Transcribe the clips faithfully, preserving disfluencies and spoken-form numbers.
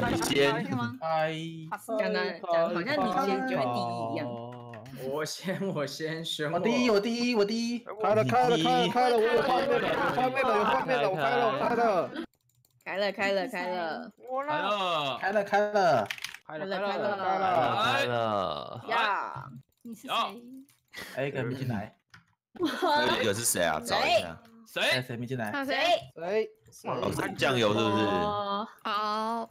你先，讲的讲好像你先就会第一一样。我先，我先选。我第一，我第一，我第一。开了，开了，开了，开了，我有画面了，有画面了，有画面了，我开了，我开了。开了，开了，开了。我来了，开了，开了，开了，开了，开了。呀，你是谁？哎，给你进来。这个是谁啊？找一下。 谁？谁没进来？谁？谁？哦，是酱油是不是？好，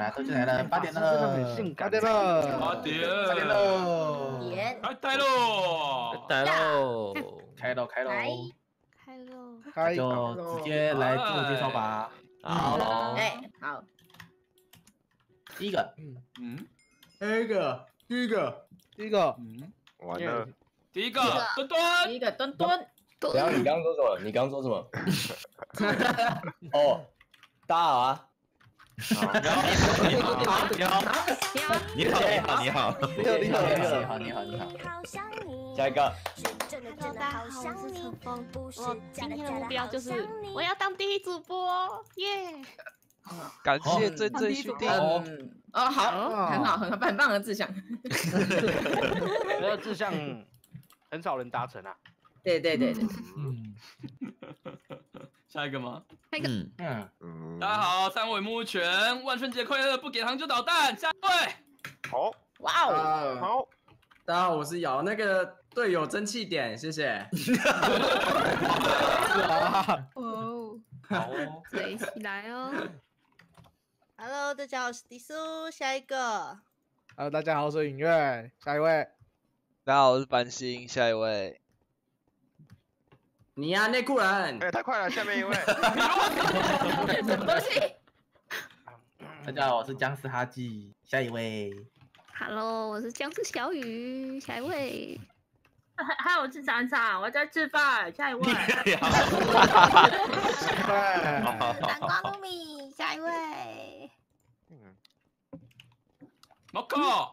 啊，都进来了，八点了，八点了，八点，八点了，点，开喽，开喽，开喽，开喽，开喽，开喽，直接来自我介绍吧。好，哎，好，第一个，嗯嗯，第一个，第一个，第一个，嗯，完了，第一个，墩墩，第一个墩墩。 然后你刚刚说什么？你刚刚说什么？哦，大家好啊！你好，你好，你好，你好，你好，你好，你好，你好，你好，下一个。大家好，我是陈峰。我今天的目标就是我要当第一主播，耶！感谢最最兄弟。哦，好，很好，很棒，很棒的志向。这个志向很少人达成啊。 对对对对，嗯，下一个吗？下一个，嗯，大家好，三位木泉，万圣节快乐，不给糖就捣蛋。下一位，好，哇哦，好，大家好，我是姚，那个队友争气点，谢谢。哦，好，一起来哦。Hello， 大家好，我是迪苏，下一个。Hello， 大家好，我是尹月，下一位。大家好，我是繁星，下一位。 你呀，内裤人！哎，太快了，下面一位。什么东西？大家好，我是僵尸哈基，下一位。Hello， 我是僵尸小雨，下一位。Hello， 我是闪闪，我在吃饭，下一位。南瓜糯米，下一位。莫克。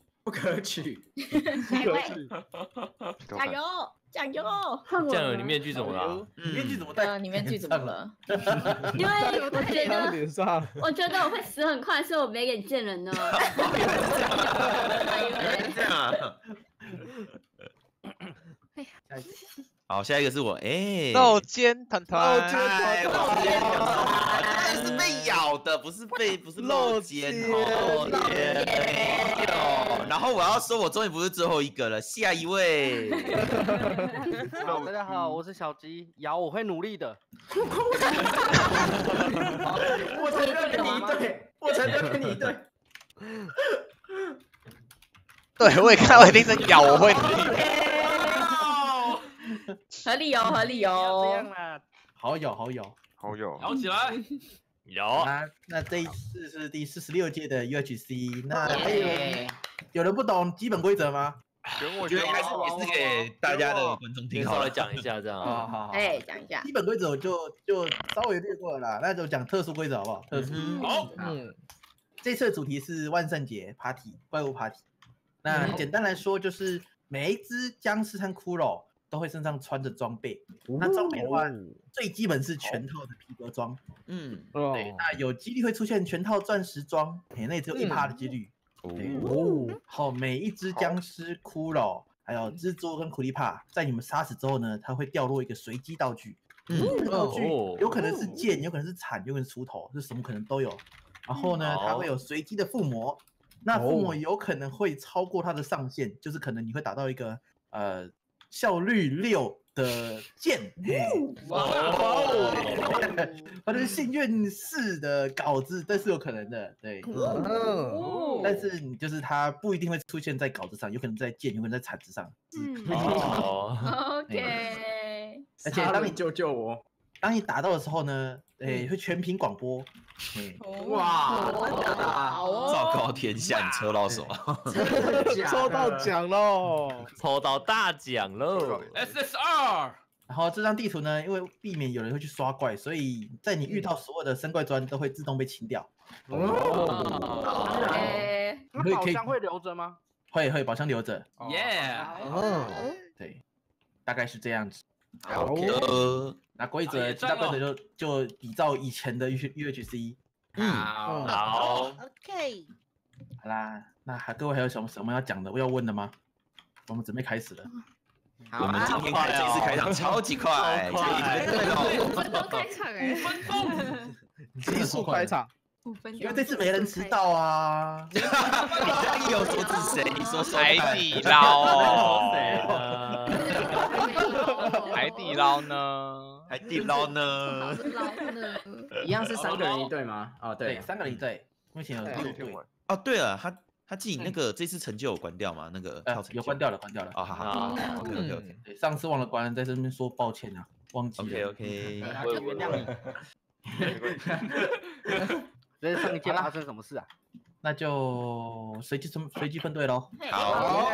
不可取，下一位，加油！ 酱油，酱油，你面具怎么了？面具怎么戴？你面具怎么了？因为我觉得，我觉得我会死很快，所以我没脸见人呢。这样。好，下一个是我，哎，肉尖团团，肉尖团团，是被咬的，不是被，不是肉尖，肉尖。 然后我要说，我终于不是最后一个了，下一位。大家好，我是小吉，瑶，我会努力的。我承认跟你一对，我承认跟你一对。对，我也看到一定是瑶，我会努力。合理哦，合理哦。好友，好友，好友，摇起来。 有啊，那这一次是第四十六届的 U H C， 那有人不懂基本规则吗？我觉得应该是也是给大家的观众听，稍微讲一下这样。好好好，哎，讲一下基本规则，我就就稍微略过了啦，那就讲特殊规则好不好？特殊好，嗯，这次的主题是万圣节 party 怪物 party。那简单来说，就是每一只僵尸和骷髅都会身上穿着装备，那装备的话。 最基本是全套的皮革装，嗯，对，那有几率会出现全套钻石装，哎，那也只有一趴的几率。哦，好，每一只僵尸、骷髅，还有蜘蛛跟苦力怕，在你们杀死之后呢，它会掉落一个随机道具，嗯，道具有可能是剑，有可能是铲，有可能是锄头，是什么可能都有。然后呢，它会有随机的附魔，那附魔有可能会超过它的上限，哦、就是可能你会打到一个呃效率六的剑，哇哦，或者是幸运四的稿子，这是有可能的，对。哦、但是你就是它不一定会出现在稿子上，有可能在剑，有可能在铲子上。嗯、哦 ，OK。而且当你救救我。 当你打到的时候呢，诶，会全屏广播，哇，昭告天下，你抽到什么？抽到奖喽，抽到大奖喽 ！S S R。然后这张地图呢，因为避免有人会去刷怪，所以在你遇到所有的生怪砖都会自动被清掉。哦，那宝箱会留着吗？会会，宝箱留着。耶，哦，对，大概是这样子。 好的，那规则其他规则就就依照以前的 U H C。嗯，好 ，OK， 好啦，那还各位还有什么什么要讲的、要问的吗？我们准备开始了。我们今天开这次开场超级快，五分钟开场哎，五分钟，急速开场，五分钟，因为这次没人迟到啊。你到底有说是谁？你说海底捞。 海底捞呢？海底捞呢？一样是三个人一队吗？哦，对，三个人一队，目前有六队。哦，对了，他他自己那个这次成就有关掉吗？那个有关掉了，关掉了。哦，好好好 ，OK OK OK。对，上次忘了关，在这边说抱歉啊，忘记了。OK OK， 我原谅你。所以上一天发生什么事啊？那就随机分随机分队喽。好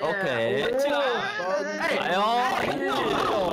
，OK。哎呦！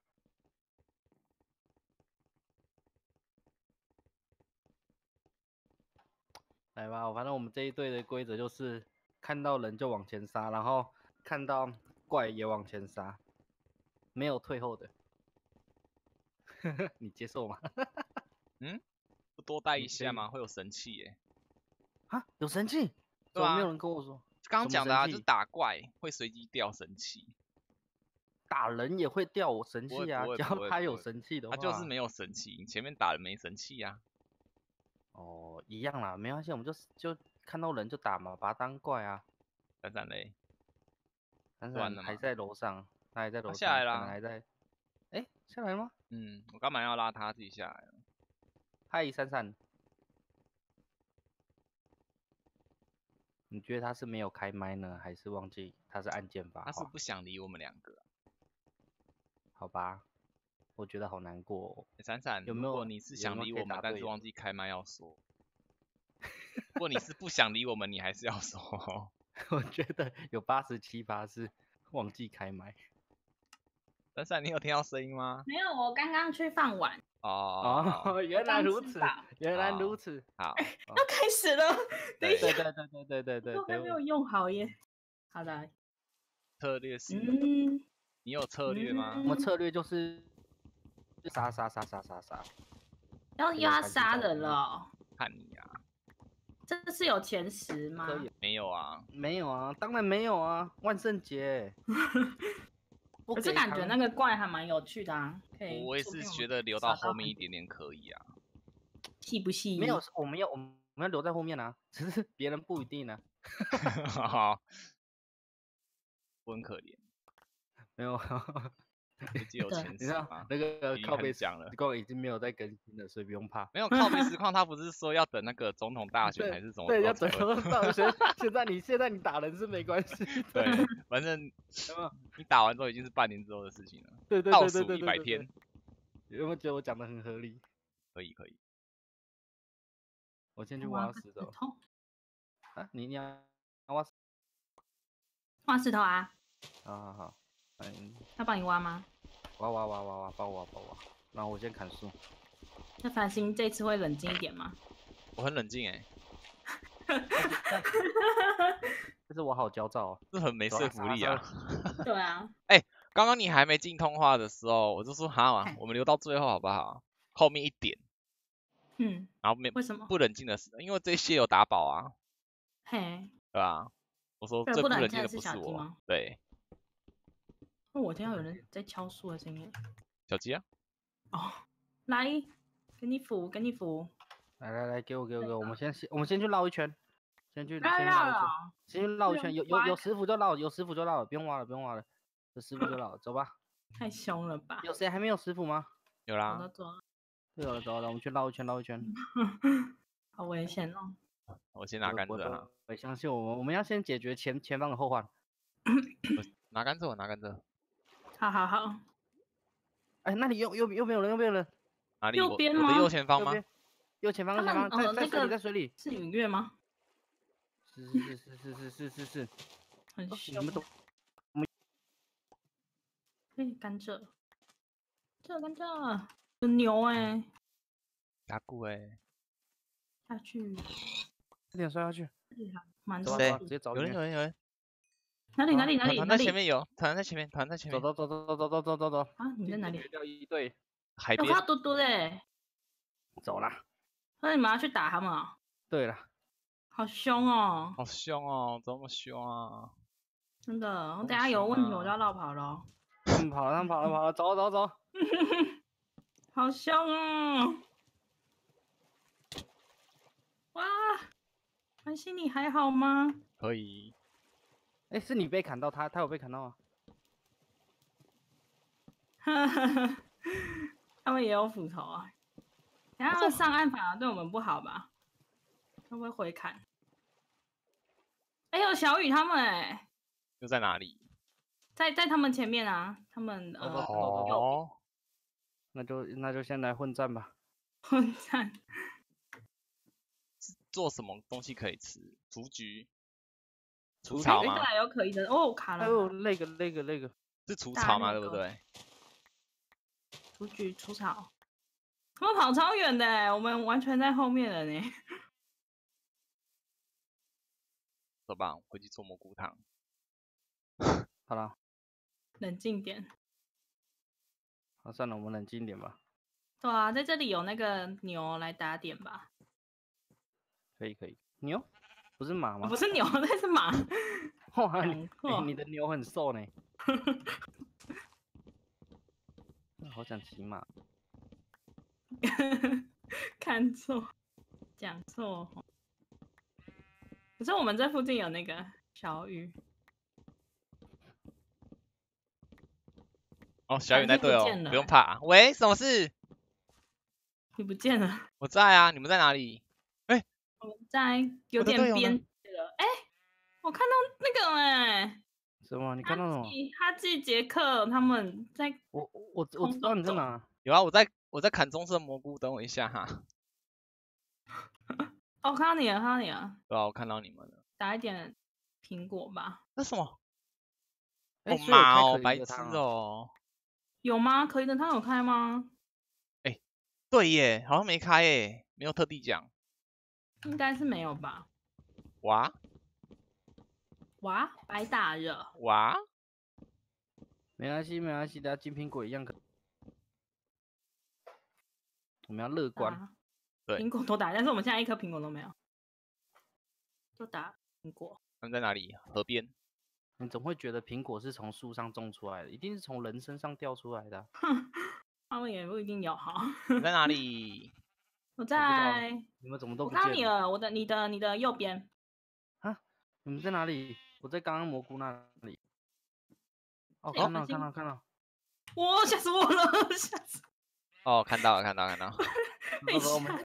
来吧，反正我们这一队的规则就是看到人就往前杀，然后看到怪也往前杀，没有退后的。你接受吗？嗯，不多带一下吗？会有神器耶、欸。啊，有神器？对啊，没有人跟我说。刚刚讲的啊，就是打怪会随机掉神器，打人也会掉我神器啊。只要他有神器的话，他就是没有神器。你前面打人没神器啊。 哦，一样啦，没关系，我们就就看到人就打嘛，把他当怪啊。闪闪嘞，闪闪还在楼上，他还在楼上，下来啦，还在。哎，下来吗？嗯，我干嘛要拉他自己下来？嗨，闪闪，你觉得他是没有开麦呢，还是忘记他是按键吧？他是不想理我们两个。好吧。 我觉得好难过、哦。闪闪，有没有？如果你是想理我们，但是忘记开麦要说。如果你是不想理我们，你还是要说。我觉得有八十七趴是忘记开麦。闪闪，你有听到声音吗？没有，我刚刚去放碗。哦哦，原来如此，原来如此。好，要开始了。对对对对对对对。我还没有用好耶。好的。策略是？嗯。你有策略吗？我们策略就是。 杀杀杀杀杀杀！要又要杀人了！看你啊！这是有前十吗？没有啊，没有啊，当然没有啊！万圣节。我是感觉那个怪还蛮有趣的啊。我也是觉得留到后面一点点可以啊。细不细？没有，我们要我们要留在后面啊，只是别人不一定呢。好，我很可怜。没有。 有前十吗？那个靠背讲了，实况已经没有在更新了，所以不用怕。没有靠背实况，他不是说要等那个总统大选还是什么？对，要等总统大选。现在你现在你打人是没关系。对，反正你打完之后已经是半年之后的事情了。对对对对对对。倒数一百天，有没有觉得我讲的很合理？可以可以。我先去挖石头。啊，你你要挖石？挖石头啊！好好好。 要帮你挖吗？挖挖挖挖挖，帮我挖帮我挖。然后我先砍树。那繁星这次会冷静一点吗？我很冷静哎、欸。但是我好焦躁、哦，这很没说服力啊。对啊。哎、欸，刚刚你还没进通话的时候，我就说哈，我们留到最后好不好？后面一点。嗯。然后没为什么不冷静的是，因为这些有打保啊。嘿。对吧、啊？我说最不冷静的不是我。对。那我听到有人在敲树的声音。小鸡啊。哦，来，给你扶，给你扶。来来来，给我给我给我，我们先我们先去绕一圈，先去先绕一圈，先去绕一圈，有有有师傅就绕，有师傅就绕了，不用挖了不用挖了，有师傅就绕，走吧。太凶了吧？有谁还没有师傅吗？有啦。走了走了。有了走了，我们去绕一圈绕一圈。好危险哦！我先拿杆子啊！我相信我们我们要先解决前前方的后患。拿杆子我拿杆子。好好好。哎，那里右右右边有人右边有人。哪里？右边吗？我的右前方吗？右前方，右前方，在在水里，在水里，是影月吗？是是是是是是是是，很凶。你们懂？我们哎，甘蔗，这甘蔗有牛哎，打鼓哎，下去，快点摔下去。蛮多的，直接找有人有人有人，哪里哪里哪里？团在前面有，团在前面，团在前面。走走走走走走走走走。啊，你在哪里？对，海边。有花多多嘞。走啦。那你们要去打他们啊？对了，好凶哦！好凶哦！这么凶啊！真的，我等下有问题我就要绕跑了。跑了，跑了，跑了，走走走！好凶哦！哇，安心你还好吗？可以。哎，是你被砍到他，他有被砍到吗？哈哈哈，他们也有斧头啊。等下他们上岸反而对我们不好吧？会不会回砍？哎呦，小雨他们哎，又在哪里？在在他们前面啊，他们呃哦，那就那就先来混战吧。混战，做什么东西可以吃？雏菊，除草吗？有可以的哦，卡了。哦，那个那个那个是除草吗？对不对？雏菊除草。我们跑超远的、欸，我们完全在后面了呢、欸。走吧，回去做蘑菇汤。好了，冷静点。好，算了，我们冷静一点吧。对啊，在这里有那个牛来打点吧。可以可以，牛不是马吗？哦、不是牛，那是马。哇，你、欸、你的牛很瘦呢、欸。好想骑马。看错，讲错。可是我们这附近有那个小雨。哦，小雨在对哦，不, 不用怕。喂，什么事？你不见了。我在啊，你们在哪里？哎、欸，我们在有点边了。哎、欸，我看到那个哎、欸。什么？你看到什么？哈基杰克他们在。我我我知道你在哪。有啊，我在。我在砍棕色蘑菇，等我一下哈。哦，看到你了，看到你了。对啊，我看到你们了。打一点苹果吧。那什么？好麻哦，白痴哦。有吗？可以的，它有开吗？哎、欸，对耶，好像没开耶，没有特地讲。应该是没有吧。哇！哇，白打了。哇！没关系，没关系，等下金苹果一样可。我们要乐观，对，苹果都打，但是我们现在一颗苹果都没有，就打苹果。他们在哪里？河边。你总会觉得苹果是从树上种出来的，一定是从人身上掉出来的、啊。哼，他们也不一定有好。你在哪里？我在。你们怎么都不见了？我看到你了，我的、你的、你的右边。啊？你们在哪里？我在刚刚蘑菇那里。哦，看到看到看到。哇！吓死我了，吓死。哦，看到了，看到了，看到了。等一下，